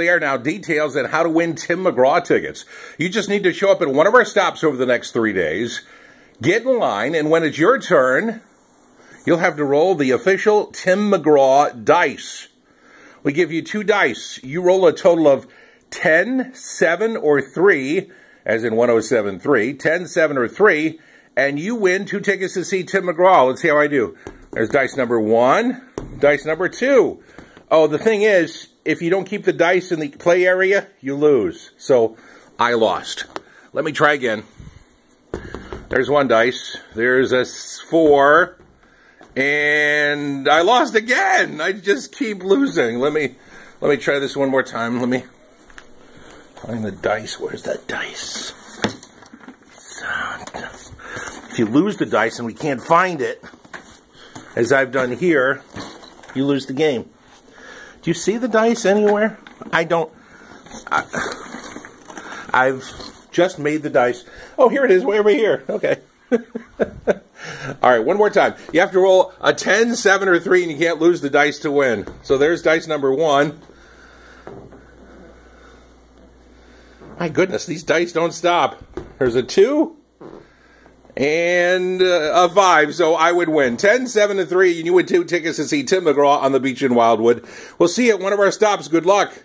there now details on how to win Tim McGraw tickets. You just need to show up at one of our stops over the next 3 days, get in line, and when it's your turn, you'll have to roll the official Tim McGraw dice. We give you two dice. You roll a total of 10, 7, or 3, as in 1073, 10, 7, or 3, and you win 2 tickets to see Tim McGraw. Let's see how I do. There's dice number 1, dice number 2. Oh, the thing is, if you don't keep the dice in the play area, you lose. So, I lost. Let me try again. There's 1 dice. There's a 4. And I lost again. I just keep losing. Let me try this one more time. Let me find the dice. Where's that dice? If you lose the dice and we can't find it, as I've done here, you lose the game. Do you see the dice anywhere? I don't. I've just made the dice. Oh, here it is, way over here. Okay. All right, one more time. You have to roll a 10, 7, or 3, and you can't lose the dice to win. So there's dice number 1. My goodness, these dice don't stop. There's a 2 and a 5, so I would win. 10, 7, and 3, and you would 2 tickets to see Tim McGraw on the beach in Wildwood. We'll see you at one of our stops. Good luck.